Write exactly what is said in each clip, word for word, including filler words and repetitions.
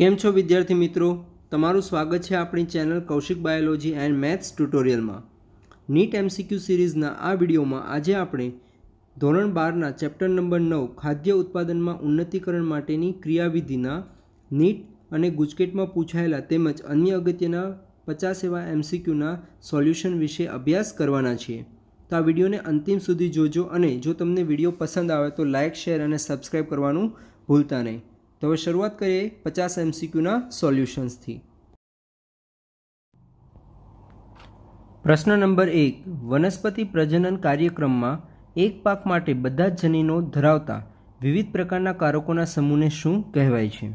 કેમ છો વિદ્યાર્થી મિત્રો, તમારું સ્વાગત છે આપણી channel Kaushik biology and maths ટ્યુટોરિયલમાં। નીટ એમસીક્યુ સિરીઝના આ વિડીયોમાં આજે આપણે ધોરણ બારના ચેપ્ટર નંબર નવ ખાદ્ય ઉત્પાદનમાં ઉન્નતીકરણ માટેની ક્રિયાવિધિના નીટ અને ગુજકેટમાં પૂછાયેલા તેમજ અન્ય અગત્યના પચાસ એવા એમસીક્યુના સોલ્યુશન વિશે અભ્યાસ કરવાના છીએ। તો આ વિડીયોને અંતિમ સુધી જોજો અને જો તમને વિડીયો પસંદ આવે તો લાઇક, શેર અને સબસ્ક્રાઈબ કરવાનું ભૂલતા નહીં। तो हमें शुरुआत करिए पचास एमसीक्यू ना सॉल्यूशन्स थी। प्रश्न नंबर एक, वनस्पति प्रजनन कार्यक्रम में एक पाक माटे बधा जनीनो धरावता विविध प्रकारना कारकोना समूहने शू कहवाय छे।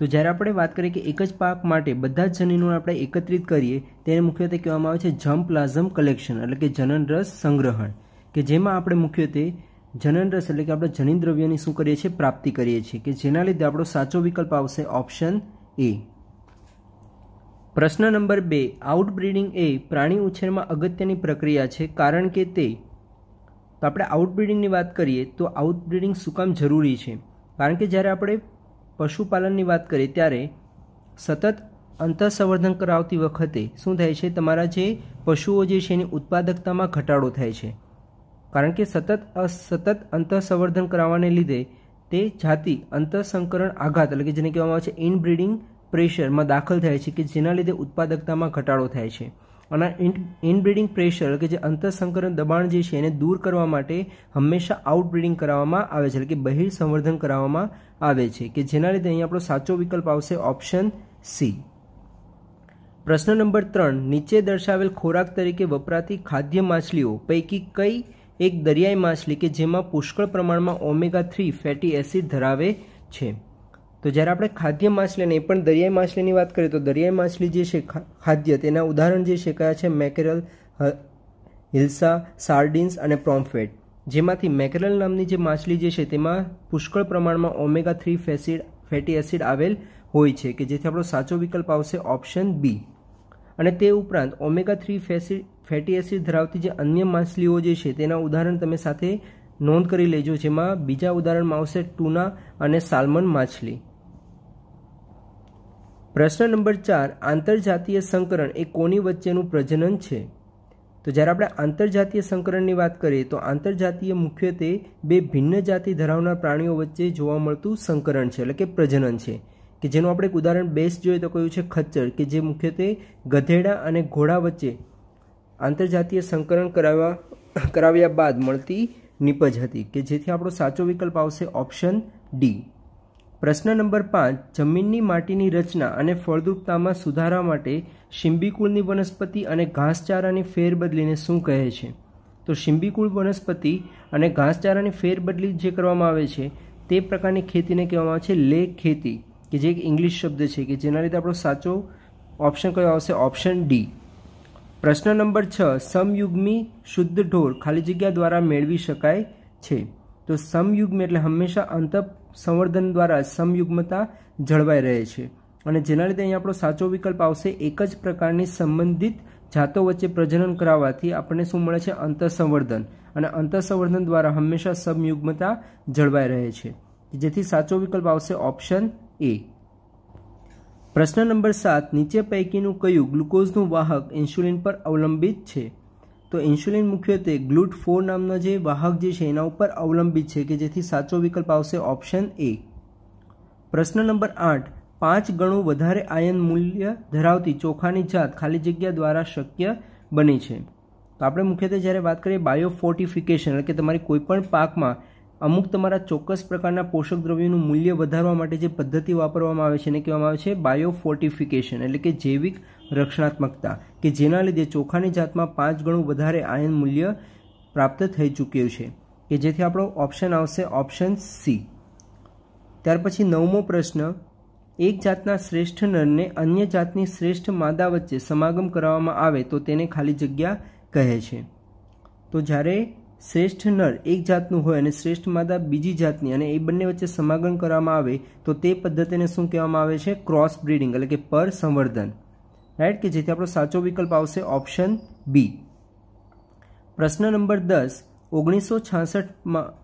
तो ज्यारे आपणे बात करीए कि एक ज पाक माटे बधा जनीनोने आपणे एकत्रित करीए तेने मुख्यत्वे कहेवामां आवे छे जम्प्लाज्म कलेक्शन एटले के जननरस संग्रहण, के जेमां आपणे मुख्यत्वे जननरस एटले के आपणे जनीन द्रव्यनी शुं करीए छीए प्राप्ति करीए छीए, के जेना लीधे आपणो साचो विकल्प आवशे ऑप्शन ए। प्रश्न नंबर बे, आउटब्रीडिंग ए प्राणी उछेर में अगत्यनी प्रक्रिया छे कारण के ते। तो आपणे आउटब्रीडिंगनी वात करीए तो आउटब्रीडिंग शुं काम जरूरी छे, कारण के ज्यारे आपणे पशुपालननी वात करीए त्यारे सतत अंतःसंवर्धन करावती वखते शुं थाय छे, तमारा जे पशुओ जे छे एनी उत्पादकतामां घटाडो थाय छे, कारण के सतत असतत अंतःसंवर्धन करावाने लीधे ते जाति अंतःसंकरण आघात एटले के जेने कहेवामां आवे छे इनब्रीडिंग प्रेशर में दाखल थाय छे, के जेना लीधे उत्पादकता में घटाड़ो थाय छे। अने इनब्रीडिंग प्रेशर के जे अंतःसंकरण दबाण जे छे एने दूर करवा माटे हमेशा आउटब्रीडिंग करावामां आवे छे, एटले के बहिर्संवर्धन करावामां आवे छे, के जेना लीधे अहीं आपणो साचो विकल्प आवशे ऑप्शन सी। प्रश्न नंबर त्रण, नीचे दर्शावेल खोराक तरीके वपराती खाद्य माछलीओ पैकी कई एक दरियाई माछली के जेमां पुष्कळ प्रमाणमां ओमेगा थ्री फेटी एसिड धरावे छे। तो ज्यारे आपणे खाद्य माछली ने पण दरियाई माछलीनी वात करीए तो दरियाई माछली जे छे खाद्य, तेना उदाहरण जे छे कया छे मेकेरल, हिल्सा, सार्डिन्स अने प्रोम्फेट, जेमांथी मेकेरल नामनी जे माछली जे छे तेमां पुष्कळ प्रमाणमां ओमेगा थ्री फेसिड फेटी एसिड आवेल होय छे, के जेथी आपणो साचो विकल्प आवशे ऑप्शन बी। अने ते उपरांत ओमेगा थ्री फेसिड फेटी एसिड धरावती जे अन्य माछलीओ जे छे तेना उदाहरण तमे साथे नोंध करी लेजो, जेमां बीजा उदाहरणमां आवशे टूना अने साल्मन माछली। प्रश्न नंबर चार, आंतरजातीय संकरण ए कोनी वच्चेनुं प्रजनन छे। तो ज्यारे आपणे आंतरजातीय संकरणनी वात करीए तो आंतरजातीय मुख्यत्वे बे भिन्न जाति धरावनार प्राणीओ वच्चे जोवा मळतुं संकरण छे, एटले के प्रजनन छे, के जेनुं आपणे एक उदाहरण बेस जोईए तो कह्युं छे खच्चर, के जे मुख्यत्वे गधेड़ा अने घोड़ा वच्चे आंतरजातीय संकरण करावा कराव्या बाद मळती निपज हती, के जेथी आपणो साचो विकल्प आवशे ऑप्शन डी। प्रश्न नंबर पांच, जमीननी माटीनी रचना अने फळद्रुपतामां सुधारा माटे शिंबीकुळनी वनस्पति अने घासचारानी फेरबदलीने शुं कहे छे। तो शिंबीकुळ वनस्पति अने घासचारानी फेरबदली जे करवामां आवे छे ते प्रकारनी खेतीने कहेवामां आवे छे ले खेती, के जे एक इंग्लिश शब्द छे, के जेना लीधे आपणो साचो ऑप्शन कयो आवशे ऑप्शन डी। प्रश्न नंबर छ, समयुग्मी शुद्ध ढोर खाली जगह द्वारा मेळवी शकाय छे। तो समयुग्म एटले हमेशा अंतःसंवर्धन द्वारा समयुग्मता जळवाई रहे छे, अने जेना लीधे अहीं आपणो साचो विकल्प आवशे एक ज प्रकारनी संबंधित जातो वच्चे प्रजनन करावाथी आपणे शुं मळे छे अंतःसंवर्धन, अने अंतःसंवर्धन द्वारा हमेशा समयुग्मता जळवाई रहे छे, जेथी साचो विकल्प आवशे ऑप्शन ए। प्रश्न नंबर सात, नीचे पैकीनु कयु ग्लूकोजनु वाहक इंसुलिन पर अवलंबित छे। तो इंसुलिन मुख्यत्वे ग्लूट फोर नामनो जे वाहक जे छे एना पर अवलंबित छे, के जेथी साचो विकल्प आवशे ऑप्शन ए। प्रश्न नंबर आठ, पांच गणु वधारे आयन मूल्य धरावती चोखानी जात खाली जग्या द्वारा शक्य बने छे। तो आपणे मुख्यत्वे ज्यारे वात करीए बायोफोर्टिफिकेशन, एटले के तमारी कोईपण पाकमां अमुक तमारा चोक्कस प्रकारना पोषक द्रव्यों मूल्य वधारवा माटे जे पद्धति वापरवामां आवे छे एने कहेवामां आवे छे बायोफोर्टिफिकेशन, एटले के जैविक रक्षणात्मकता, के जेना लीधे चोखानी जातमां पांच गणु वधारे आयन मूल्य प्राप्त थई चूक्युं छे, के जेथी आपणो ऑप्शन आवशे ऑप्शन सी। त्यार पछी नवमो प्रश्न, एक जातना श्रेष्ठ नरने अन्य जातनी श्रेष्ठ मादा वच्चे समागम करावामां आवे तो तेने खाली जग्या कहे छे। तो ज्यारे श्रेष्ठ नर एक जातनु होय अने श्रेष्ठ मादा बीजी जातनी अने ए बंने वच्चे समागम करवामां आवे तो ते पद्धतिने शुं कहेवामां आवे छे क्रॉस ब्रीडिंग, एटले के पर संवर्धन, राइट, के जेथी आपणो साचो विकल्प आवशे ऑप्शन बी। प्रश्न नंबर दस, ओगनीस सौ छासठ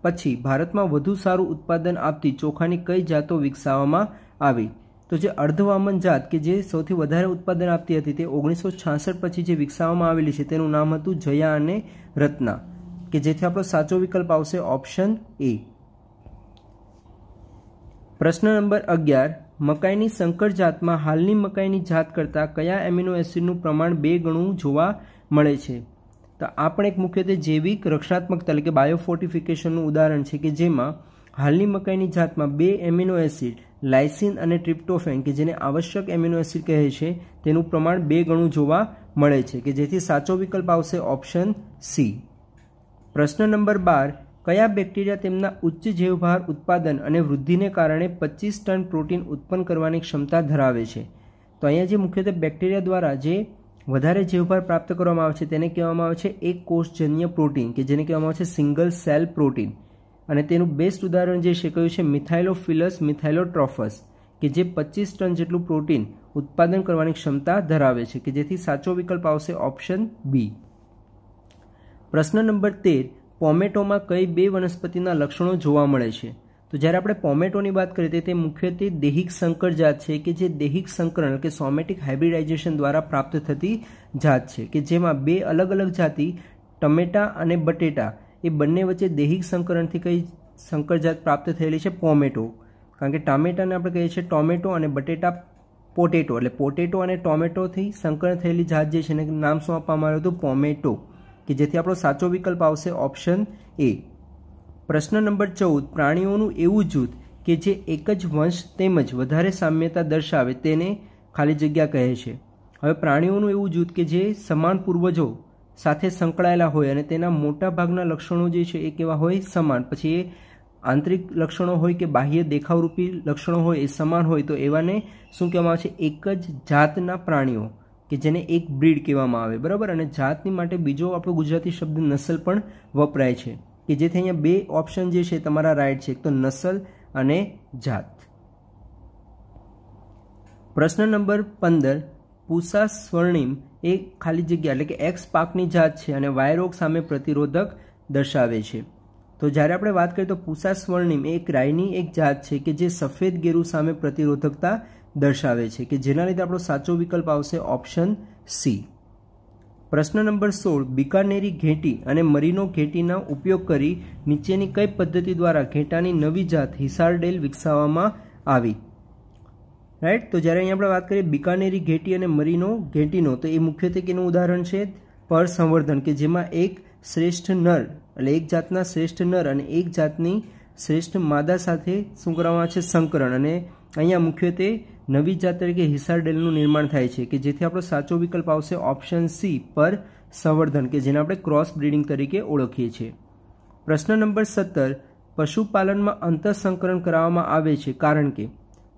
पछी भारत में वधु सारू उत्पादन आपती चोखानी कई जातो विकसावामां आवी। तो જે અર્ધવામન જાત કે જે સૌથી વધારે ઉત્પાદન આપતી હતી તે ઓગણીસો છાસઠ પછી જે વિકસાવવામાં આવેલી છે તેનું નામ હતું જયા અને રત્ના, કે જેથી આપણો સાચો વિકલ્પ આવશે ઓપ્શન એ. પ્રશ્ન નંબર અગિયાર, મકાઈની સંકર જાતમાં હાલની મકાઈની જાત કરતાં કયા એમિનો એસિડનું પ્રમાણ બે ગણું જોવા મળે છે? તો આપણે એક મુખ્યત્વે જૈવિક રક્ષણાત્મકતા એટલે કે બાયોફોર્ટિફિકેશનનું ઉદાહરણ છે, કે જેમાં હાલની મકાઈની જાતમાં બે એમિનો એસિડ લાઇસિન અને ટ્રિપ્ટોફેન કે જેને આવશ્યક એમિનો એસિડ કહે છે તેનું પ્રમાણ બે ગણું જોવા મળે છે, કે જેથી સાચો વિકલ્પ આવશે ઓપ્શન સી. પ્રશ્ન નંબર બાર, કયા બેક્ટેરિયા તેમના ઉચ્ચ જૈવભાર ઉત્પાદન અને વૃદ્ધિને કારણે પચીસ ટન પ્રોટીન ઉત્પન્ન કરવાની ક્ષમતા ધરાવે છે? તો અહીંયા જે મુખ્યત્વે બેક્ટેરિયા દ્વારા જે વધારે જૈવભાર પ્રાપ્ત કરવામાં આવે છે તેને કહેવામાં આવે છે એક કોષજન્ય પ્રોટીન, કે જેને કહેવામાં આવે છે સિંગલ સેલ પ્રોટીન, અને તેનું બેસ્ટ ઉદાહરણ જે છે કયું છે મિથાઇલોફિલસ મિથાઇલોટ્રોફસ, કે જે પચીસ ટન જેટલું પ્રોટીન ઉત્પાદન કરવાની ક્ષમતા ધરાવે છે, કે જેથી સાચો વિકલ્પ આવશે ઓપ્શન બી. પ્રશ્ન નંબર તેર, પોમેટોમાં કઈ બે વનસ્પતિના લક્ષણો જોવા મળે છે? તો જ્યારે આપણે પોમેટોની વાત કરીએ તે મુખ્યત્વે દેહિક સંકર જાત છે, કે જે દેહિક સંકરણ કે સોમેટિક હાઇબ્રિડાઇઝેશન દ્વારા પ્રાપ્ત થતી જાત છે, કે જેમાં બે અલગ અલગ જાતિ ટમેટા અને બટેટા એ બંને વચ્ચે દૈહિક સંકરણથી કઈ સંકરજાત પ્રાપ્ત થયેલી છે? પોમેટો. કારણ કે ટામેટાને આપણે કહીએ છીએ ટોમેટો અને બટેટા પોટેટો, એટલે પોટેટો અને ટોમેટોથી સંકરણ થયેલી જાત જે છે એને નામ શું આપવામાં આવ્યું હતું? પોમેટો, કે જેથી આપણો સાચો વિકલ્પ આવશે ઓપ્શન એ. પ્રશ્ન નંબર ચૌદ, પ્રાણીઓનું એવું જૂથ કે જે એક જ વંશ તેમજ વધારે સામ્યતા દર્શાવે તેને ખાલી જગ્યા કહે છે. હવે પ્રાણીઓનું એવું જૂથ કે જે સમાન પૂર્વજો સાથે સંકળાયેલા હોય અને તેના મોટા ભાગના લક્ષણો જે છે એ કેવા હોય? સમાન. પછી એ આંતરિક લક્ષણો હોય કે બાહ્ય દેખાવરૂપી લક્ષણો હોય એ સમાન હોય તો એવાને શું કહેવામાં આવે છે? એક જ જાતના પ્રાણીઓ, કે જેને એક બ્રીડ કહેવામાં આવે. બરાબર. અને જાતની માટે બીજો આપણો ગુજરાતી શબ્દ નસલ પણ વપરાય છે, કે જેથી અહીંયા બે ઓપ્શન જે છે તમારા રાઇટ છે, એક તો નસલ અને જાત. પ્રશ્ન નંબર પંદર, પૂસા સ્વર્ણિમ એ ખાલી જગ્યા એટલે કે એક્સ પાકની જાત છે અને વાયરોગ સામે પ્રતિરોધક દર્શાવે છે. તો જ્યારે આપણે વાત કરીએ તો પૂસા સ્વર્ણિમ એ એક રાઈની એક જાત છે, કે જે સફેદ ગેરુ સામે પ્રતિરોધકતા દર્શાવે છે, કે જેના લીધે આપણો સાચો વિકલ્પ આવશે ઓપ્શન સી. પ્રશ્ન નંબર સોળ, બિકાનેરી ઘેટી અને મરીનો ઘેટીના ઉપયોગ કરી નીચેની કઈ પદ્ધતિ દ્વારા ઘેટાની નવી જાત હિસારડેલ વિકસાવવામાં આવી? રાઈટ. તો જ્યારે અહીંયા આપણે વાત કરીએ બિકાનેરી ઘેટી અને મરીનો ઘેટીનો, તો એ મુખ્યત્વે કેનું ઉદાહરણ છે? પર સંવર્ધન, કે જેમાં એક શ્રેષ્ઠ નર એટલે એક જાતના શ્રેષ્ઠ નર અને એક જાતની શ્રેષ્ઠ માદા સાથે શું કરવામાં છે? સંકરણ. અને અહીંયા મુખ્યત્વે નવી જાત તરીકે હિસારડેલનું નિર્માણ થાય છે, કે જેથી આપણો સાચો વિકલ્પ આવશે ઓપ્શન સી પર સંવર્ધન, કે જેને આપણે ક્રોસ બ્રીડિંગ તરીકે ઓળખીએ છીએ. પ્રશ્ન નંબર સત્તર, પશુપાલનમાં અંતઃસંકરણ કરાવવામાં આવે છે, કારણ કે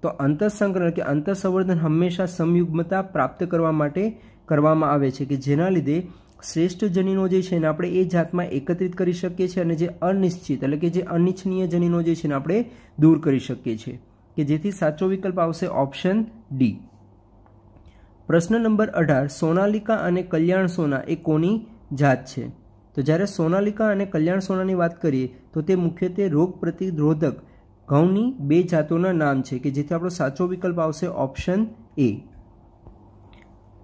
તો અંતઃસંકરણ કે અંતઃસંવર્ધન હંમેશા સમયુગ્મતા પ્રાપ્ત કરવા માટે કરવામાં આવે છે, કે જેના લીધે શ્રેષ્ઠ જનીનો જે છે એને આપણે એ જાતમાં એકત્રિત કરી શકીએ છીએ અને જે અનિશ્ચિત એટલે કે જે અનિચ્છનીય જનીનો જે છે એને આપણે દૂર કરી શકીએ છીએ, કે જેથી સાચો વિકલ્પ આવશે ઓપ્શન ડી. પ્રશ્ન નંબર અઢાર, સોનાલિકા અને કલ્યાણ સોના એ કોની જાત છે? તો જ્યારે સોનાલિકા અને કલ્યાણ સોનાની વાત કરીએ તો તે મુખ્યત્વે રોગ પ્રતિરોધક ઘઉંની બે જાતોના નામ છે, કે જેથી આપણો સાચો વિકલ્પ આવશે ઓપ્શન એ.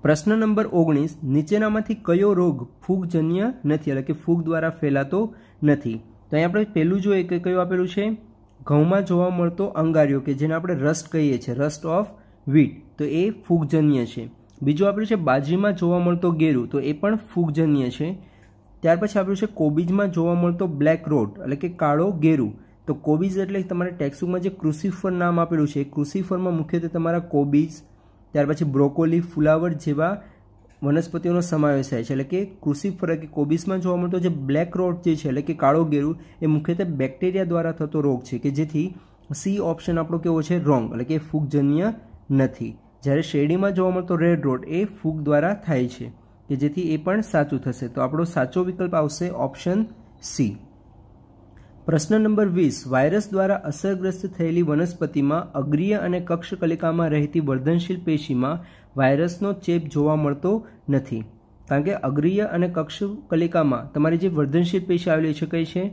પ્રશ્ન નંબર ઓગણીસ, નીચેનામાંથી કયો રોગ ફૂગજન્ય નથી એટલે કે ફૂગ દ્વારા ફેલાતો નથી? તો અહીં આપણે પહેલું જોઈએ કે કયું આપેલું છે? ઘઉંમાં જોવા મળતો અંગારિયો, કે જેને આપણે રસ્ટ કહીએ છીએ, રસ્ટ ઓફ વ્હીટ, તો એ ફૂગજન્ય છે. બીજું આપેલું છે બાજરીમાં જોવા મળતો ગેરુ, તો એ પણ ફૂગજન્ય છે. ત્યાર પછી આપેલું છે કોબીજમાં જોવા મળતો બ્લેક રોટ એટલે કે કાળો ગેરુ. તો કોબીજ એટલે તમારે ટેક્સ્ટબુકમાં જે ક્રુસિફર નામ આપેલું છે, ક્રુસિફરમાં મુખ્યત્વે તમારા કોબીજ, ત્યાર પછી બ્રોકોલી, ફુલાવર જેવા વનસ્પતિઓનો સમાવેશ થાય છે. એટલે કે ક્રુસિફર કે કોબીજમાં જોવા મળતો જે બ્લેક રોટ જે છે એટલે કે કાળો ગેરુ એ મુખ્યત્વે બેક્ટેરિયા દ્વારા થતો રોગ છે, કે જેથી સી ઓપ્શન આપણો કેવો છે? રોંગ, એટલે કે ફૂગજન્ય નથી. જ્યારે શેરડીમાં જોવા મળતો રેડ રોટ એ ફૂગ દ્વારા થાય છે, કે જેથી એ પણ સાચું થશે. તો આપણો સાચો વિકલ્પ આવશે ઓપ્શન સી. પ્રશ્ન નંબર વીસ, વાયરસ દ્વારા અસરગ્રસ્ત થયેલી વનસ્પતિમાં અગ્રીય અને કક્ષકલિકામાં રહેતી વર્ધનશીલ પેશીમાં વાયરસનો ચેપ જોવા મળતો નથી, કારણ કે અગ્રીય અને કક્ષકલિકામાં તમારી જે વર્ધનશીલ પેશી આવેલી છે કઈ છે?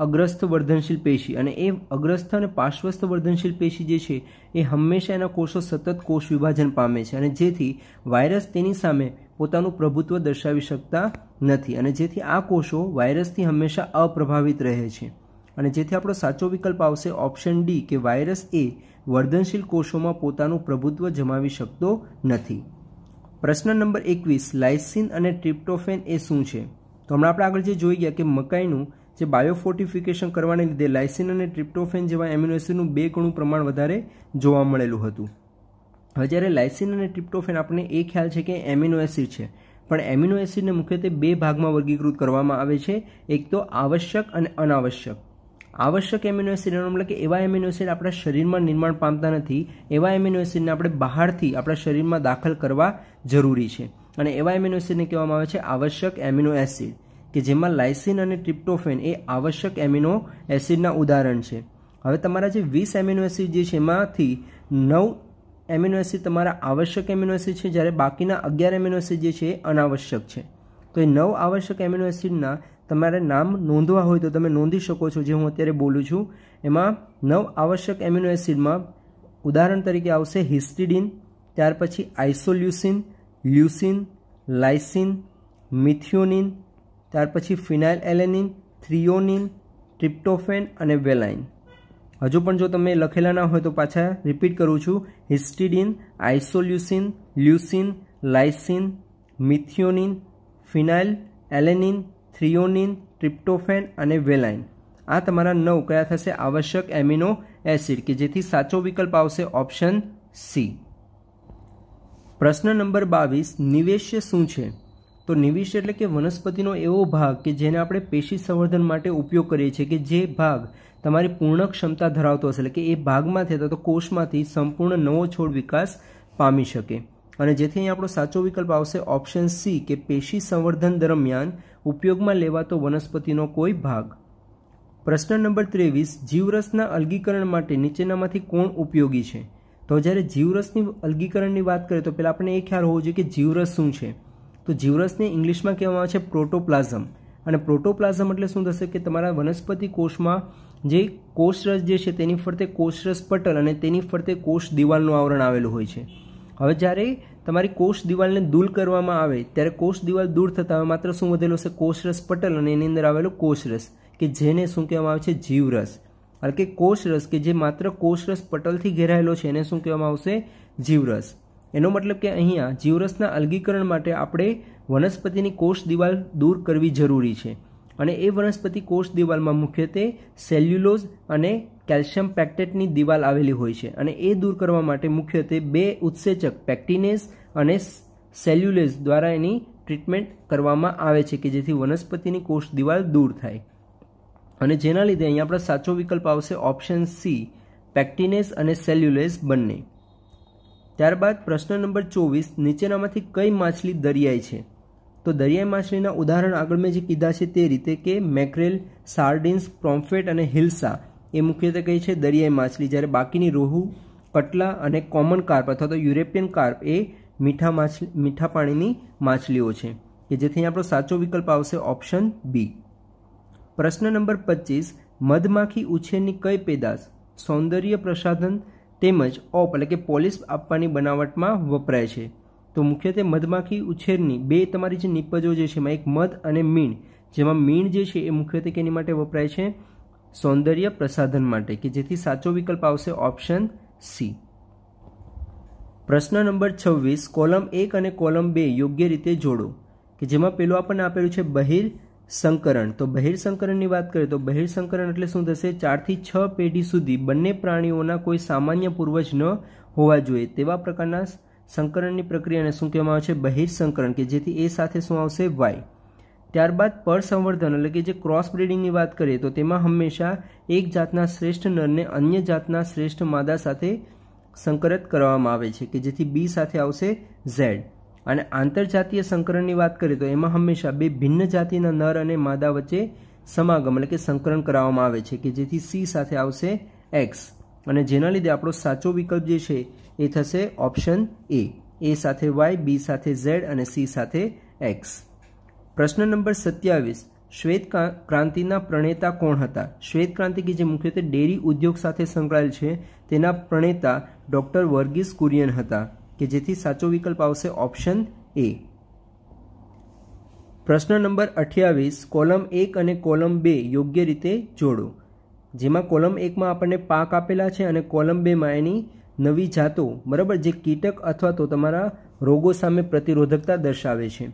अग्रस्थ वर्धनशील पेशी अने ए अग्रस्थ अने पार्श्वस्थ वर्धनशील पेशी जे छे ए हमेशा एना कोषो सतत कोष विभाजन पामे छे अने जेथी वायरस तेनी सामे पोतानुं प्रभुत्व दर्शावी शकता नथी अने जेथी आ कोषो वायरसथी हमेशा अप्रभावित रहे छे अने जेथी आपणो साचो विकल्प आवशे ऑप्शन डी के वायरस ए वर्धनशील कोषोमां पोतानुं प्रभुत्व जमावी शकतो नथी। प्रश्न नंबर एकवीस लाइसीन अने ट्रिप्टोफेन ए शुं छे तो हमणां आपणे आगळ जे जोई गया के मकाईनुं जे बायोफोर्टिफिकेशन करवाने लीधे लाइसीन और ट्रिप्टोफेन जेवा एमिनो एसिडनुं बे गणुं प्रमाण वधारे जोवा मळेलुं हतुं। हवे ज्यारे लाइसीन और ट्रिप्टोफेन आपणे ए ख्याल छे के एमिनो एसिड छे पण एमिनो एसिड ने मुख्यत्वे बे भागमां वर्गीकृत करवामां आवे छे एक तो आवश्यक अने अनावश्यक। आवश्यक एमिनो एसिड એટલે કે એવા એમિનો એસિડ આપણા શરીરમાં નિર્માણ પામતા નથી એવા એમિનો એસિડને આપણે બહારથી આપણા શરીરમાં દાખલ કરવા જરૂરી છે અને એવા એમિનો એસિડને કહેવામાં આવે છે આવશ્યક એમિનો એસિડ કે જેમાં લાઇસીન અને ટ્રિપ્ટોફેન એ આવશ્યક એમિનો એસિડના ઉદાહરણ છે। હવે તમારા જે વીસ એમિનો એસિડ જે છે એમાંથી નવ એમિનો એસિડ તમારા આવશ્યક એમિનો એસિડ છે જ્યારે બાકીના અગિયાર એમિનો એસિડ જે છે એ અનાવશ્યક છે તો એ નવ આવશ્યક એમિનો એસિડના તમારે નામ નોંધવા હોય તો તમે નોંધી શકો છો જે હું અત્યારે બોલું છું એમાં નવ આવશ્યક એમિનો એસિડમાં ઉદાહરણ તરીકે આવશે હિસ્ટિડિન ત્યાર પછી આઇસોલ્યુસિન લ્યુસિન લાઇસિન મિથિયોનિન ત્યાર પછી ફિનાઇલ એલેનિન થ્રિયોનિન ટ્રિપ્ટોફેન અને વેલાઇન। હજુ પણ જો તમે લખેલા ના હોય તો પાછા રિપીટ કરું છું histidine isoleucine leucine lysine methionine phenylalanine threonine tryptophan और वेलाइन आ तमारा नौ क्या थशे आवश्यक एमिनो एसिड के जेथी साचो विकल्प आवशे ऑप्शन सी। प्रश्न नंबर बावीस निवेश्य शू है तो निवेश्य एटले के वनस्पति एवो भाग के जेने आपणे पेशी संवर्धन माटे उपयोग करीए छीए के जे भाग तमारी पूर्ण क्षमता धरावतो हशे एटले के ए भागमांथी अथवा तो कोषमांथी संपूर्ण नवो छोड़ विकास पामी शके अने जेथी आपणो साचो विकल्प आवशे ऑप्शन सी के पेशी संवर्धन दरमियान उपयोग में लेवातो वनस्पतिनो कोई भाग। प्रश्न नंबर तेवीस जीवरसना अलगीकरण माटे नीचेनामांथी कोण उपयोगी छे तो ज्यारे जीवरसनी अलगीकरणनी वात करीए तो पहेला आपणे ए ख्याल होवो जोईए के जीवरस शुं छे तो जीवरसने इंग्लिशमां कहेवामां आवे छे प्रोटोप्लाज्म अने प्रोटोप्लाज्म एटले शुं थशे के तमारा वनस्पति कोषमां जे कोषरस जे छे तेनी फरते कोषरस पटल अने तेनी फरते कोष दीवालनुं आवरण आवेलुं होय छे। हवे ज्यारे तमारी कोष दीवाल ने दूर करवामां आवे त्यारे कोष दीवाल दूर थता मात्र शुं वधेलो छे कोषरस पटल अने एनी अंदर आवेलो कोषरस के जेने शुं कहेवामां आवे छे जीवरस એટલે કે कोषरस के जे मात्र कोषरस पटलथी घेरायेलो छे एने शुं कहेवामां आवशे जीवरस। एनो मतलब के अहींया जीवरसना अलगीकरण माटे आपणे वनस्पतिनी कोष दीवाल दूर करवी जरूरी छे अने ए वनस्पति कोष दीवालमां मुख्यत्वे सेल्युलोज अने कैल्शियम पेक्टेटनी दीवाल आवेली होय छे अने ए दूर करवा माटे मुख्यत्वे बे उत्सेचक पेक्टिनेज अने सेल्युलेज द्वारा एनी ट्रीटमेंट करवामां आवे छे के जेथी वनस्पतिनी कोष दीवाल दूर थाय अने जेना लीधे अहींया आपणो साचो विकल्प आवशे ऑप्शन सी पेक्टिनेज अने सेल्युलेज बंने। त्यारबाद प्रश्न नंबर चौवीस नीचेनामांथी कई माछली दरियाई छे तो दरियाई माछलीना उदाहरण आगळ में जे कीधा छे ते रीते के मेक्रेल सार्डिन्स प्रोम्फेट अने हिल्सा ए मुख्यत्वे कही छे दरियाई माछली ज्यारे बाकीनी रोहू कटला अने कॉमन कार्प अथवा तो युरोपियन कार्प ए मीठा माछली मीठा पाणीनी माछलीओ छे के जेथी आपणो साचो विकल्प आवशे ऑप्शन बी। प्रश्न नंबर पच्चीस मधमाखी उछेरनी कई पेदाश सौंदर्य प्रसाधन तेमज ओप एटले के पॉलिश आपवानी बनावटमां वपराय छे तो मुख्यत्वे मधमाखी उछेरनी बे तमारी जे निपजो जे छे एमां एक मध अने मीण जेमां मीण जे छे ए मुख्यत्वे केनी माटे वपराय छे सौंदर्य प्रसाधन माटे के जेथी साचो विकल्प आवशे ऑप्शन सी। प्रश्न नंबर छवीस कॉलम एक अने कॉलम बे योग्य रीते जोड़ो के जेमां पेलो आपणे आपेलुं छे बहिर संकरण तो बहिर संकरणनी वात करीए तो बहिर संकरण एटले शुं थशे चार थी छ पेढ़ी सुधी बंने प्राणीओना कोई सामान्य पूर्वज न होवा जोईए तेवा प्रकारना संकरणनी प्रक्रियाने शुं कहेवामां आवे छे बहिर संकरण के जेथी ए साथे शुं आवशे वाय। त्यारबाद पर संवर्धन एटले के जे क्रॉस ब्रीडिंगनी वात करीए तो तेमां हमेशा एक जातना श्रेष्ठ नरने अन्य जातना श्रेष्ठ मादा साथे संकरित करवामां आवे छे के जेथी बी साथे आवशे झेड अने आंतरजातीय संकरणनी वात करीए तो एमां हमेशा बे भिन्न जातिना नर अने मादा वच्चे समागम एटले के संकरण कराववामां आवे छे के जेथी सी साथे आवशे एक्स अने जेना लीधे आपणो साचो विकल्प जे छे ए थशे ऑप्शन ए ए साथे वाय बी साथे झेड अने सी साथे एक्स। प्रश्न नंबर सत्यावीस શ્વેત ક્રાંતિના પ્રણેતા કોણ હતા? શ્વેત ક્રાંતિ કે જે મુખ્યત્વે ડેરી ઉદ્યોગ સાથે સંકળાયેલ છે તેના પ્રણેતા ડોક્ટર વર્ગીસ કુરિયન હતા, કે જેથી સાચો વિકલ્પ આવશે ઓપ્શન એ. પ્રશ્ન નંબર અઠ્યાવીસ, કોલમ એક અને કોલમ બે યોગ્ય રીતે જોડો. જેમાં કોલમ એકમાં આપણને પાક આપેલા છે અને કોલમ બેમાં એની નવી જાતો, બરાબર, જે કીટક અથવા તો તમારા રોગો સામે પ્રતિરોધકતા દર્શાવે છે.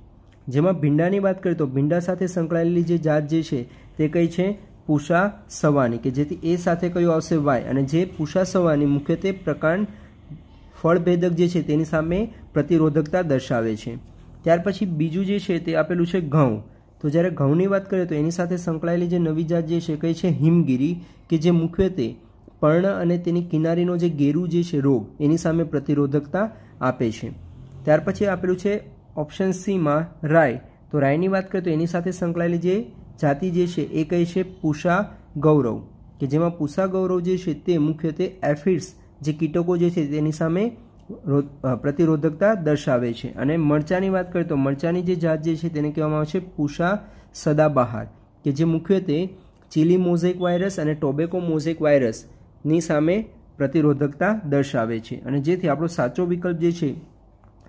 જેમાં ભીંડાની વાત કરીએ તો ભીંડા સાથે સંકળાયેલી જે જાત જે છે તે કઈ છે? પૂષા સવાની, કે જેથી એ સાથે કયો આવશે? વાય. અને જે પૂષા સવાની મુખ્યત્વે પ્રકાંડ ફળભેદક જે છે તેની સામે પ્રતિરોધકતા દર્શાવે છે. ત્યાર પછી બીજું જે છે તે આપેલું છે ઘઉં. તો જ્યારે ઘઉંની વાત કરીએ તો એની સાથે સંકળાયેલી જે નવી જાત જે છે કઈ છે? હિમગીરી, કે જે મુખ્યત્વે પર્ણ અને તેની કિનારીનો જે ગેરુ જે છે રોગ એની સામે પ્રતિરોધકતા આપે છે. ત્યાર પછી આપેલું છે ઓપ્શન સીમાં રાય. તો રાયની વાત કરીએ તો એની સાથે સંકળાયેલી જે જાતિ જે છે એ કઈ છે? પૂષા ગૌરવ, કે જેમાં પૂષા ગૌરવ જે છે તે મુખ્યત્વે એફિડ્સ જે કીટકો જે છે તેની સામે પ્રતિરોધકતા દર્શાવે છે. અને મરચાંની વાત કરીએ તો મરચાંની જે જાત જે છે તેને કહેવામાં આવે છે પૂષા સદાબહાર, કે જે મુખ્યત્વે ચીલી મોઝેક વાયરસ અને ટોબેકો મોઝેક વાયરસની સામે પ્રતિરોધકતા દર્શાવે છે. અને જેથી આપણો સાચો વિકલ્પ જે છે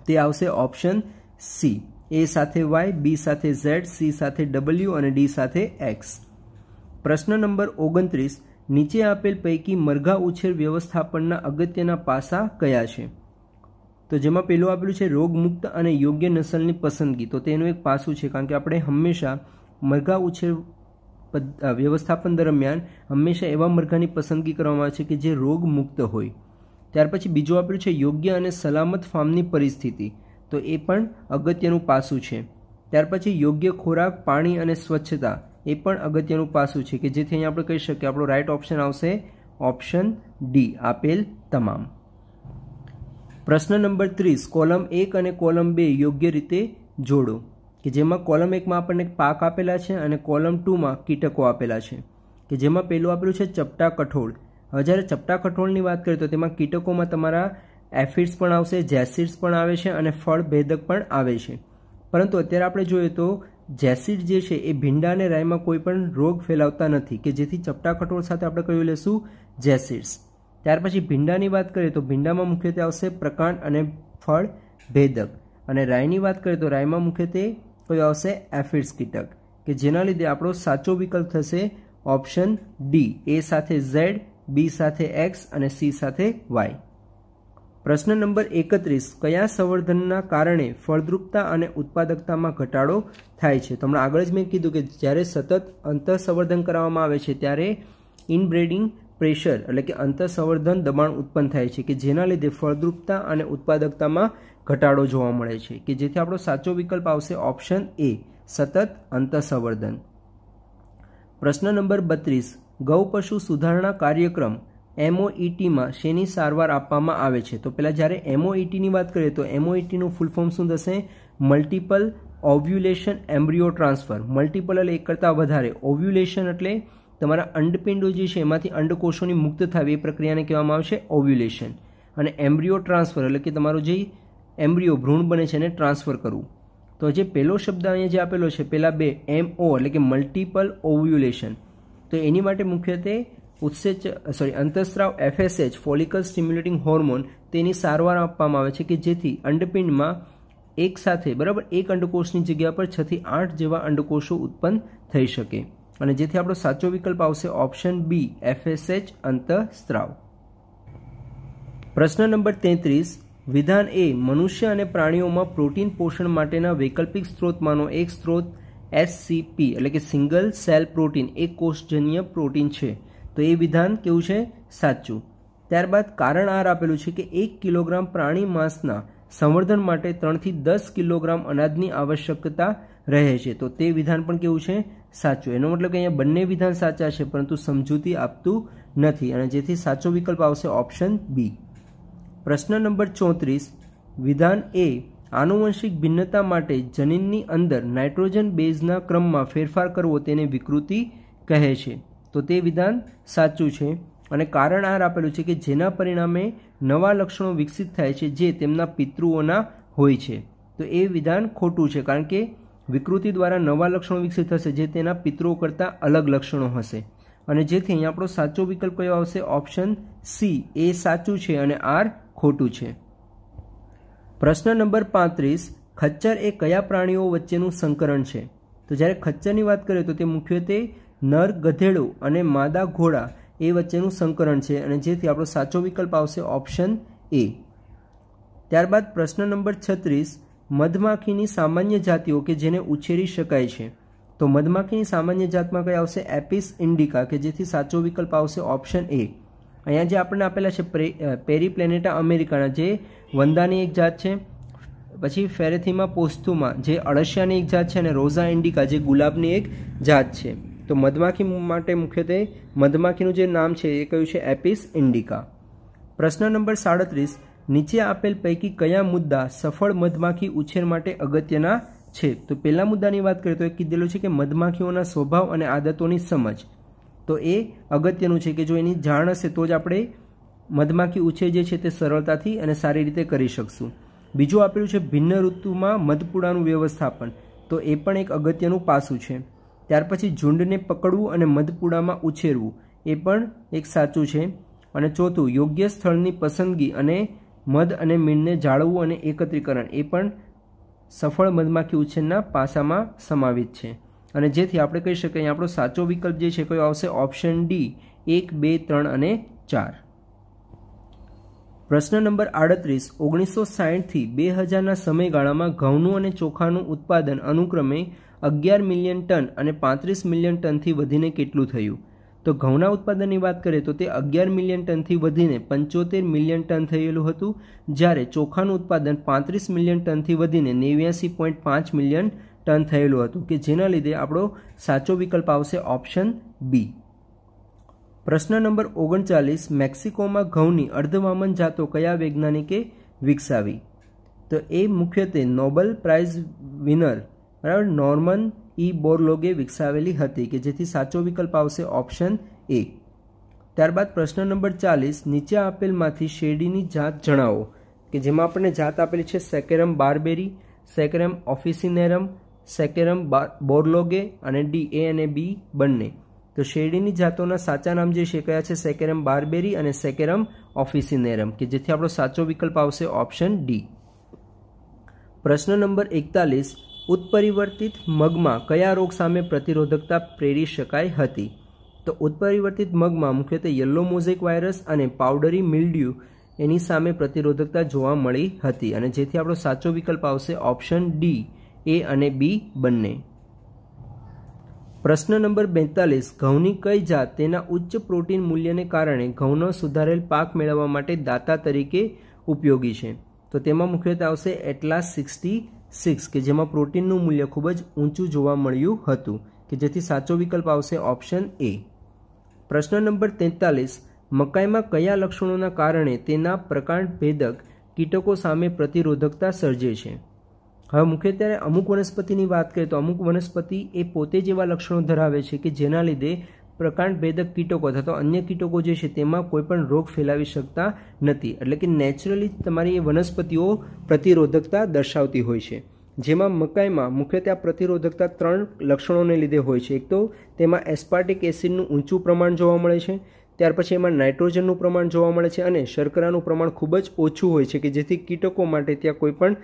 તે આવશે ઓપ્શન સી. એ સાથે વાય, બી સાથે ઝેડ, સી સાથે ડબલ્યુ અને ડી સાથે એક્સ. પ્રશ્ન નંબર ઓગણત્રીસ, નીચે આપેલ પૈકી મરઘા ઉછેર વ્યવસ્થાપનના અગત્યના પાસા કયા છે? તો જેમાં પહેલું આપેલું છે રોગમુક્ત અને યોગ્ય નસલની પસંદગી. તો તેનું એક પાસું છે, કારણ કે આપણે હંમેશા મરઘા ઉછેર વ્યવસ્થાપન દરમિયાન હંમેશા એવા મરઘાની પસંદગી કરવામાં આવે છે કે જે રોગમુક્ત હોય. ત્યાર પછી બીજું આપેલું છે યોગ્ય અને સલામત ફાર્મની પરિસ્થિતિ. તો એ પણ અગત્યનું પાસું છે. ત્યાર પછી યોગ્ય ખોરાક, પાણી અને સ્વચ્છતા, એ પણ અગત્યનું પાસું છે, કે જેથી અહીંયા આપણે કહી શકીએ આપણો રાઇટ ઓપ્શન આવશે ઓપ્શન ડી, આપેલ તમામ. પ્રશ્ન નંબર ત્રીસ, કોલમ એક અને કોલમ બે યોગ્ય રીતે જોડો, કે જેમાં કોલમ એકમાં આપણને પાક આપેલા છે અને કોલમ ટુમાં કીટકો આપેલા છે, કે જેમાં પહેલું આપેલું છે ચપટા કઠોળ. હવે જ્યારે ચપટા કઠોળની વાત કરીએ તો તેમાં કીટકોમાં તમારા એફિડ્સ પણ આવશે, જેસિડ્સ પણ આવે છે અને ફળભેદક પણ આવે છે. પરંતુ અત્યારે આપણે જોઈએ તો જેસિડ જે છે એ ભીંડા અને રાયમાં કોઈ પણ રોગ ફેલાવતા નથી, કે જેથી ચપટા કઠોળ સાથે આપણે કહી લેશું જેસિડ્સ. ત્યાર પછી ભીંડાની વાત કરીએ તો ભીંડામાં મુખ્યત્વે આવશે પ્રકાંડ અને ફળભેદક. અને રાયની વાત કરીએ તો રાયમાં મુખ્યત્વે કોઈ આવશે એફિડ્સ કીટક, કે જેના લીધે આપણો સાચો વિકલ્પ થશે ઓપ્શન ડી. એ સાથે ઝેડ, બી સાથે એક્સ અને સી સાથે વાય. પ્રશ્ન નંબર એકત્રીસ, કયા સંવર્ધનના કારણે ફળદ્રુપતા અને ઉત્પાદકતામાં ઘટાડો થાય છે? તો હમણાં આગળ જ મેં કીધું કે જ્યારે સતત અંતઃસંવર્ધન કરવામાં આવે છે ત્યારે ઇનબ્રેડિંગ પ્રેશર, એટલે કે અંતઃસંવર્ધન દબાણ ઉત્પન્ન થાય છે, કે જેના લીધે ફળદ્રુપતા અને ઉત્પાદકતામાં ઘટાડો જોવા મળે છે, કે જેથી આપણો સાચો વિકલ્પ આવશે ઓપ્શન એ, સતત અંતઃસંવર્ધન. પ્રશ્ન નંબર બત્રીસ, ગૌપશુ સુધારણા કાર્યક્રમ એમઓઈટીમાં શેની સારવાર આપવામાં આવે છે? તો પહેલાં જ્યારે એમઓઈટીની વાત કરીએ તો એમઓઈટીનું ફૂલ ફોર્મ શું થશે? Multiple ovulation embryo transfer. Multiple એટલે એક કરતાં વધારે, ઓવ્યુલેશન એટલે તમારા અંડપિંડો જે છે એમાંથી અંડકોષોની મુક્ત થવી, એ પ્રક્રિયાને કહેવામાં આવશે ઓવ્યુલેશન. અને એમ્બ્રિયો ટ્રાન્સફર એટલે કે તમારો જે એમ્બ્રિયો ભ્રૂણ બને છે એને ટ્રાન્સફર કરવું. તો જે પહેલો શબ્દ અહીંયા જે આપેલો છે પહેલાં બે એમઓ એટલે કે મલ્ટિપલ ઓવ્યુલેશન, તો એની માટે મુખ્યત્વે ઉત્સેચ સોરી અંતઃસ્ત્રાવ એફએસએચ ફોલિકલ સ્ટિમ્યુલેટિંગ હોર્મોન તેની સારવાર આપવામાં આવે છે, કે જેથી અંડપિંડમાં એક સાથે, બરાબર, એક અંડકોષની જગ્યા પર છ થી આઠ જેવા અંડકોષો ઉત્પન્ન થઈ શકે. અને જેથી આપણો સાચો વિકલ્પ આવશે ઓપ્શન બી, એફએસએચ અંતઃસ્ત્રાવ. પ્રશ્ન નંબર તેત્રીસ, વિધાન એ મનુષ્ય અને પ્રાણીઓમાં પ્રોટીન પોષણ માટેના વૈકલ્પિક સ્ત્રોતમાંનો એક સ્ત્રોત એસસીપી એટલે કે સિંગલ સેલ પ્રોટીન એક કોષજન્ય પ્રોટીન છે. તો એ વિધાન કેવું છે? સાચું. ત્યારબાદ કારણ આર આપેલું છે કે એક કિલોગ્રામ પ્રાણી માંસના સંવર્ધન માટે ત્રણથી દસ કિલોગ્રામ અનાજની આવશ્યકતા રહે છે. તો તે વિધાન પણ કેવું છે? સાચું. એનો મતલબ કે અહીંયા બંને વિધાન સાચા છે, પરંતુ સમજૂતી આપતું નથી, અને જેથી સાચો વિકલ્પ આવશે ઓપ્શન બી. પ્રશ્ન નંબર ચોત્રીસ, વિધાન એ આનુવંશિક ભિન્નતા માટે જનીનની અંદર નાઇટ્રોજન બેઝના ક્રમમાં ફેરફાર કરવો તેને વિકૃતિ કહે છે. તો તે વિધાન સાચું છે. અને કારણ આર આપેલું છે કે જેના પરિણામે નવા લક્ષણો વિકસિત થાય છે જે તેમના પિતૃઓના હોય છે. તો એ વિધાન ખોટું છે, કારણ કે विकृति द्वारा नवा लक्षणों विकसित थशे जे तेना पितरो करता अलग लक्षणों हशे अने जेथी अहींया आपणो साचो विकल्प कयो आवशे ऑप्शन सी ए साचुं छे अने आर खोटुं छे। प्रश्न नंबर पैंतीस खच्चर ए कया प्राणीओ वच्चेनुं संकरण छे तो ज्यारे खच्चरनी वात करीए तो ते मुख्यत्वे नर गधेड़ो अने मादा घोड़ा ए वच्चेनुं संकरण छे अने जेथी आपणो साचो विकल्प आवशे ऑप्शन ए। त्यारबाद प्रश्न नंबर छत्रीस मधमाखीनी सामान्य जातिओ के जेने उछेरी शकाय छे तो मधमाखीनी सामान्य जातमां कई आवशे एपिस इंडिका के जेथी साचो विकल्प आवशे ऑप्शन ए। अहींया जे आपणे आपेला छे पेरीप्लेनेटा अमेरिकाना जे वंदानी एक जात छे, पछी फेरेथीमा पोस्थुमा जे अळसियानी एक जात छे अने रोजा इंडिका जे गुलाबनी एक जात छे। तो मधमाखी माटे मुख्यत्वे मधमाखीनुं जे नाम छे ए कयुं छे एपिस इंडिका। प्रश्न नंबर साड़त्रीस नीचे आपेल पैकी कया मुद्दा सफल मधमाखी उछेर माटे अगत्यना छे तो पहला मुद्दानी वात करीए तो ए कीधेलुं छे के मधमाखीओना स्वभाव अने आदतोनी समझ तो ए अगत्यनुं छे के जो एनी जाण हशे तो ज आपणे मधमाखी उछेर जे छे ते सरळताथी अने सारी रीते करी शकशुं। बीजुं आपेलुं छे भिन्न ऋतुमां मधपुड़ानुं व्यवस्थापन तो ए पण एक अगत्यनुं पासुं छे। त्यार पछी झुंडने पकड़वुं अने मधपुड़ामां उछेरवुं ए पण एक साचुं छे अने चौथुं योग्य स्थळनी पसंदगी अने मध अने मीणने जाळवुं अने एकत्रीकरण ए पण सफल मधमाखी उछेरना पासामां समावित छे अने जेथी आपणे कही शकाय आपणो साचो विकल्प जे छे कयो आवशे ऑप्शन डी एक बे त्रण अने चार। प्रश्न नंबर आड़त्रीस ओगनीसो साइठ थी बे हज़ार ना समयगाळामां घऊनुं अने चोखानुं उत्पादन अनुक्रमे अगियार मिलियन टन अने पैंतीस मिलियन टन थी वधीने केटलुं थयुं तो घऊना उत्पादननी वात करीए तो ते अगियार मिलियन टन थी वधीने पंचोतेर मिलियन टन थयेलुं हतुं ज्यारे चोखानुं उत्पादन पैंतीस मिलियन टन थी वधीने नेव्यासी पॉइंट पांच मिलियन टन थयेलुं हतुं के जेना लीधे आपणो साचो विकल्प आवशे ऑप्शन बी। प्रश्न नंबर ओगणचालीस मेक्सिकोमां घऊनी अर्धवामन जातो कया वैज्ञानिके विकसावी तो ए मुख्यत्वे नोबेल प्राइज विनर बराबर नॉर्मन ई बोरलोगे विकसावेली हती के जेथी साचो विकल्प आवशे ऑप्शन ए। त्यारबाद प्रश्न नंबर चालीस नीचे आपेलमांथी शेरडीनी जात जणावो के जेमां आपणे जात आपेली छे Saccharum barberi Saccharum officinarum Saccharum Borlaug अने डी ए अने बी बंने तो शेरडीनी जातोना साचा नाम जे छे कया छे सेकेरम बारबेरी अने सेकेरम ऑफिसिनेरम के जेथी आपणो साचो विकल्प आवशे ऑप्शन डी। प्रश्न नंबर एकतालीस उत्परिवर्तित मगमां कया रोग सामे प्रतिरोधकता प्रेरी शकाय हती तो उत्परिवर्तित मगमां मुख्यत्वे येलो मोઝેક વાયરસ અને પાવડરી મિલ્ડ્યુ એની સામે પ્રતિરોધકતા જોવા મળી હતી અને જેથી આપણો સાચો વિકલ્પ આવશે ઓપ્શન ડી એ અને બી બંને। પ્રશ્ન નંબર બેતાલીસ ઘઉંની કઈ જાત તેના ઉચ્ચ પ્રોટીન મૂલ્યને કારણે ઘઉંનો સુધારેલ પાક મેળવવા માટે દાતા તરીકે ઉપયોગી છે તો તેમાં મુખ્યત્વે આવશે એટલાસ સિક્સટી सिक्स के जेमां प्रोटीननुं मूल्य खूब ज ऊंचू जोवा मळ्युं हतुं के जेथी साचो विकल्प आवशे ऑप्शन ए। प्रश्न नंबर तेतालीस मकाईमां कया लक्षणोना कारणे तेना प्रकांड भेदक कीटको सामे प्रतिरोधकता सर्जे छे हवे मुख्यत्वे अमुक वनस्पतिनी वात करीए तो अमुक वनस्पति ए पोते ज एवा लक्षणों धरावे छे के जेना लीधे प्रकांड भेदक कीटको अथवा अन्य कीटको जे छे तेमां कोईपण रोग फैलावी शकता नथी एटले के नेचरली तमारी वनस्पतिओ प्रतिरोधकता दर्शावती होय छे जेमां मकाईमां मुख्यत्वे आ प्रतिरोधकता त्रण लक्षणोने लीधे होय छे एक तो तेमां एस्पार्टिक एसिडनुं ऊंचुं प्रमाण जोवा मळे छे त्यार पछी एमां नाइट्रोजननुं प्रमाण जोवा मळे छे अने शर्करानुं प्रमाण खूब ज ओछुं होय छे के जेथी कीटको माटे त्यां कोईपण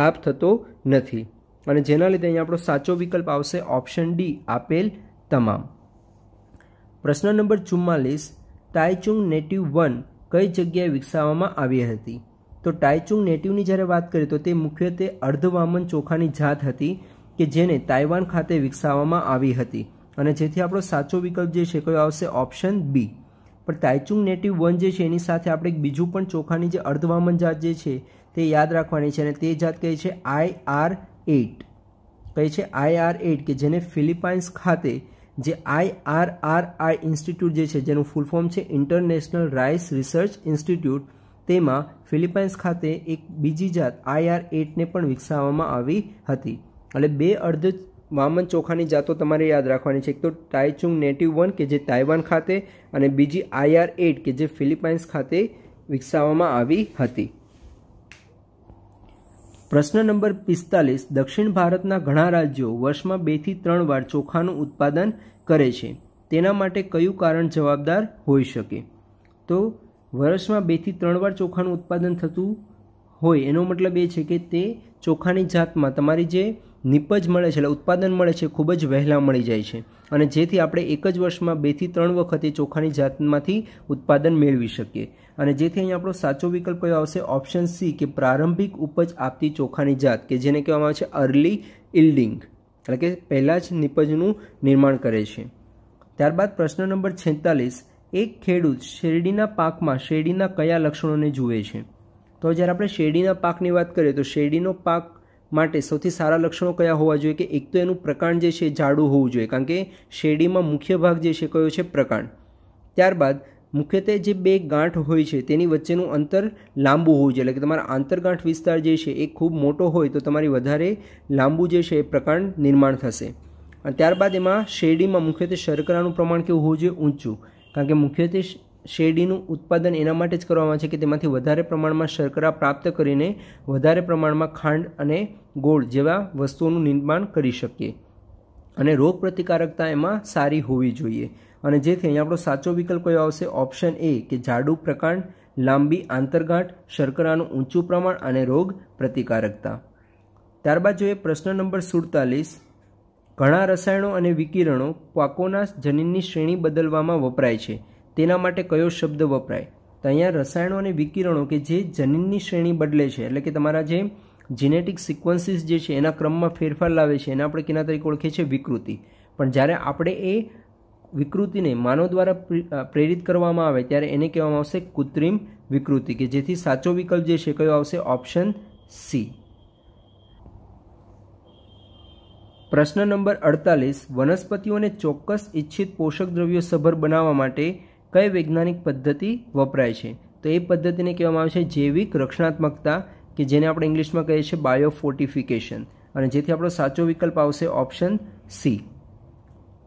लाभ थतो नथी अने जेना लीधे अहींया आपणो साचो विकल्प आवशे ऑप्शन डी आपेल तमाम। प्रश्न नंबर चुम्मालीस ताइचुंग नेटिव वन कई जग्याए विकसावामां आवी हती तो ताइचुंग नेटिवनी ज्यारे वात करीए तो ते मुख्यत्वे अर्धवामन चोखानी जात हती के जेने ताइवान खाते विकसावामां आवी हती अने जेथी आपणो साचो विकल्प जे छे कयो आवशे ऑप्शन बी। पण ताइचुंग नेटिव वन जे छे एनी साथे आपणे एक बीजुं पण चोखानी जे अर्धवामन जात जे छे ते याद राखवानी छे अने ते जात कई छे आई आर एट कई छे आई आर एट के जेने फिलिपाइन्स खाते जे I R R I institute जे छे जेनुं फूल फॉर्म छे इंटरनेशनल राइस रिसर्च इंस्टीट्यूट तेमां फिलिपाइन्स खाते एक बीजी जात आई आर एट ने पण विकसाववामां आवी हती એટલે બે અર્ધ વામન ચોખાની જાતો તમારે યાદ રાખવાની છે એક તો તાઇચુંગ નેટિવ वन કે જે તાઇવાન ખાતે અને બીજી आई आर एट કે જે ફિલિપાઇન્સ ખાતે વિકસાવવામાં આવી હતી। प्रश्न नंबर पिस्तालीस। दक्षिण भारतना घणा राज्यों वर्ष में बे थी त्रण वार ચોખાનું उत्पादन करे छे, तेना माटे कयु कारण जवाबदार होई शके। तो वर्ष में बे थी त्रण वार ચોખાનું उत्पादन थतुं होय एनो मतलब ए छे के ते ચોખાની જાતમાં તમારી જે નિપજ મળે છે એટલે उत्पादन મળે છે ખૂબ જ વહેલા મળી જાય છે, અને જેથી આપણે એક જ વર્ષમાં બે થી ત્રણ વખત એ ચોખાની જાતમાંથી उत्पादन મેળવી શકીએ। અને જેથી અહીં આપણો સાચો વિકલ્પ કયો આવશે? ઓપ્શન સી કે પ્રારંભિક ઉપજ આપતી ચોખાની જાત, કે જેને કહેવામાં આવે છે અર્લી ઇલ્ડિંગ, એટલે કે પહેલાં જ નિપજનું નિર્માણ કરે છે। ત્યારબાદ પ્રશ્ન નંબર છેતાલીસ। એક ખેડૂત શેરડીના પાકમાં શેરડીના કયા લક્ષણોને જુએ છે? તો જ્યારે આપણે શેરડીના પાકની વાત કરીએ તો શેરડીનો પાક માટે સૌથી સારા લક્ષણો કયા હોવા જોઈએ? કે એક તો એનું પ્રકાંડ જે છે જાડું હોવું જોઈએ, કારણ કે શેરડીમાં મુખ્ય ભાગ જે છે કયો છે? પ્રકાંડ। ત્યારબાદ મુખ્યત્વે જે બે ગાંઠ હોય છે તેની વચ્ચેનું અંતર લાંબુ હોવું જોઈએ, એટલે કે તમારા આંતરગાંઠ વિસ્તાર જે છે એ ખૂબ મોટો હોય તો તમારી વધારે લાંબુ જે છે એ પ્રકાંડ નિર્માણ થશે। અને ત્યારબાદ એમાં શેરડીમાં મુખ્યત્વે શર્કરાનું પ્રમાણ કેવું હોવું જોઈએ? ઊંચું, કારણ કે મુખ્યત્વે શેરડીનું ઉત્પાદન એના માટે જ કરવામાં આવે છે કે તેમાંથી વધારે પ્રમાણમાં શર્કરા પ્રાપ્ત કરીને વધારે પ્રમાણમાં ખાંડ અને ગોળ જેવા વસ્તુઓનું નિર્માણ કરી શકીએ, અને રોગ પ્રતિકારકતા એમાં સારી હોવી જોઈએ। અને જેથી અહીં આપણો સાચો વિકલ્પ કયો આવશે? ઓપ્શન એ કે જાડું પ્રકાંડ, લાંબી આંતરગાંઠ, શર્કરાનું ઊંચું પ્રમાણ અને રોગ પ્રતિકારકતા। ત્યારબાદ જોઈએ પ્રશ્ન નંબર સુડતાલીસ। ઘણા રસાયણો અને વિકિરણો પાકોના જનીનની શ્રેણી બદલવામાં વપરાય છે, તેના માટે કયો શબ્દ વપરાય? તો અહીંયા રસાયણો અને વિકિરણો કે જે જનીનની શ્રેણી બદલે છે, એટલે કે તમારા જે જીનેટિક સિક્વન્સીસ જે છે એના ક્રમમાં ફેરફાર લાવે છે, એને આપણે કેના તરીકે ઓળખીએ છીએ? વિકૃતિ। પણ જ્યારે આપણે એ વિકૃતિને માનવ દ્વારા પ્રેરિત કરવામાં આવે ત્યારે એને કહેવામાં આવશે કૃત્રિમ વિકૃતિ, કે જેથી સાચો વિકલ્પ જે છે કયો આવશે? Option C. પ્રશ્ન નંબર અડતાલીસ। વનસ્પતિઓને ચોક્કસ ઇચ્છિત પોષક દ્રવ્યો સભર બનાવવા માટે કઈ વૈજ્ઞાનિક પદ્ધતિ વપરાય છે? તો એ પદ્ધતિને કહેવામાં આવે છે જૈવિક રક્ષણાત્મકતા, કે જેને આપણે ઇંગ્લિશમાં કહીએ છીએ બાયોફોર્ટિફિકેશન, અને જેથી આપણો સાચો વિકલ્પ આવશે ઓપ્શન સી।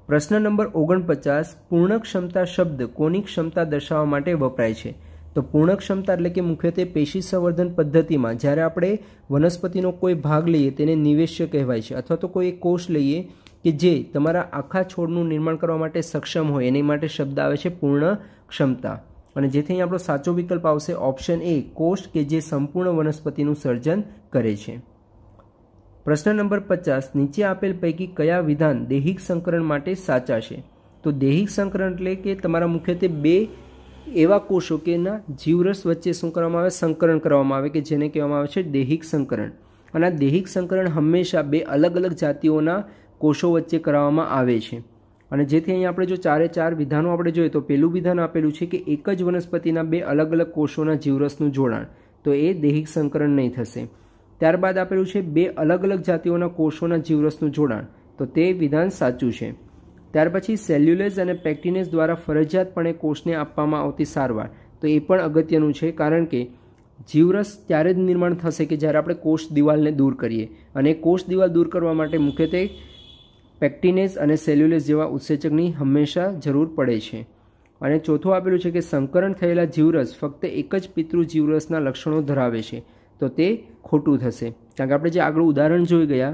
પ્રશ્ન નંબર ઓગણપચાસ। પૂર્ણ ક્ષમતા શબ્દ કોની ક્ષમતા દર્શાવવા માટે વપરાય છે? તો પૂર્ણ ક્ષમતા એટલે કે મુખ્યત્વે પેશી સંવર્ધન પદ્ધતિમાં જ્યારે આપણે વનસ્પતિનો કોઈ ભાગ લઈએ તેને નિવેશ્ય કહેવાય છે, અથવા તો કોઈ કોષ લઈએ કે જે તમારા આખા છોડનું નિર્માણ કરવા માટે સક્ષમ હોય એની માટે શબ્દ આવે છે પૂર્ણ ક્ષમતા, અને જેથી અહીં આપણો સાચો વિકલ્પ આવશે ઓપ્શન એ, કોષ કે જે સંપૂર્ણ વનસ્પતિનું સર્જન કરે છે। પ્રશ્ન નંબર પચાસ। નીચે આપેલ પૈકી કયા વિધાન દૈહિક સંકરણ માટે સાચા છે? તો દૈહિક સંકરણ એટલે કે તમારા મુખ્યત્વે બે એવા કોષો કેના જીવરસ વચ્ચે શું કરવામાં આવે? સંકરણ કરવામાં આવે, કે જેને કહેવામાં આવે છે દૈહિક સંકરણ। અને આ દૈહિક સંકરણ હંમેશા બે અલગ અલગ જાતિઓના કોષો વચ્ચે કરવામાં આવે છે, અને જેથી અહીં આપણે જો ચારે ચાર વિધાનો આપણે જોઈએ તો પહેલું વિધાન આપેલું છે કે એક જ વનસ્પતિના બે અલગ અલગ કોષોના જીવરસનું જોડાણ, તો એ દૈહિક સંકરણ નહીં થશે। ત્યારબાદ આપેલું છે બે અલગ અલગ જાતિઓના કોષોના જીવરસનું જોડાણ, તો તે વિધાન સાચું છે। ત્યાર પછી સેલ્યુલેઝ અને પેક્ટિનેઝ દ્વારા ફરજિયાતપણે કોષને આપવામાં આવતી સારવાર, તો એ પણ અગત્યનું છે, કારણ કે જીવરસ ત્યારે જ નિર્માણ થશે કે જ્યારે આપણે કોષ દિવાલને દૂર કરીએ, અને કોષ દિવાલ દૂર કરવા માટે મુખ્યત્વે પેક્ટિનેઝ અને સેલ્યુલેઝ જેવા ઉત્સેચકની હંમેશા જરૂર પડે છે। અને ચોથું આપેલું છે કે સંકરણ થયેલા જીવરસ ફક્ત એક જ પિતૃ જીવરસના લક્ષણો ધરાવે છે, તો તે ખોટું થશે, કારણ કે આપણે જે આગળ ઉદાહરણ જોઈ ગયા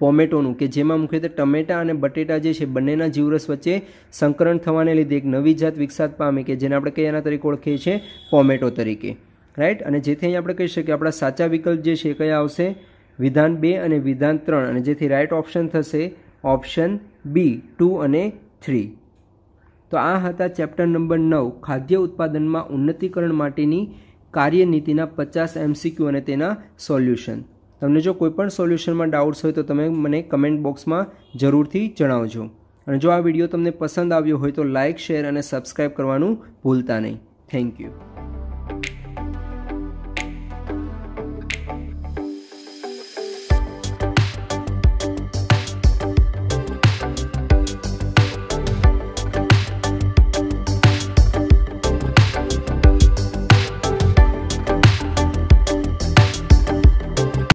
ટોમેટોનું, કે જેમાં મુખ્યત્વે ટમેટા અને બટેટા જે છે બંનેના જીવરસ વચ્ચે સંકરણ થવાને લીધે એક નવી જાત વિકસાત પામે, કે જેને આપણે કયા તરીકે ઓળખીએ છીએ? ટોમેટો તરીકે, રાઈટ। અને જેથી અહીં આપણે કહી શકીએ આપણા સાચા વિકલ્પ જે છે કયા આવશે? વિધાન બે અને વિધાન ત્રણ, અને જેથી રાઇટ ઓપ્શન થશે ઓપ્શન બી, ટુ અને થ્રી। તો આ હતા ચેપ્ટર નંબર નવ, ખાદ્ય ઉત્પાદનમાં ઉન્નતીકરણ માટેની કાર્યનીતિના પચાસ એમસીક્યુ અને તેના સોલ્યુશન। તમને જો કોઈપણ સોલ્યુશનમાં ડાઉટ્સ હોય તો તમે મને કમેન્ટ બોક્સમાં જરૂરથી જણાવજો, અને જો આ વિડીયો તમને પસંદ આવ્યો હોય તો લાઇક, શેર અને સબસ્ક્રાઈબ કરવાનું ભૂલતા નહીં। Thank you.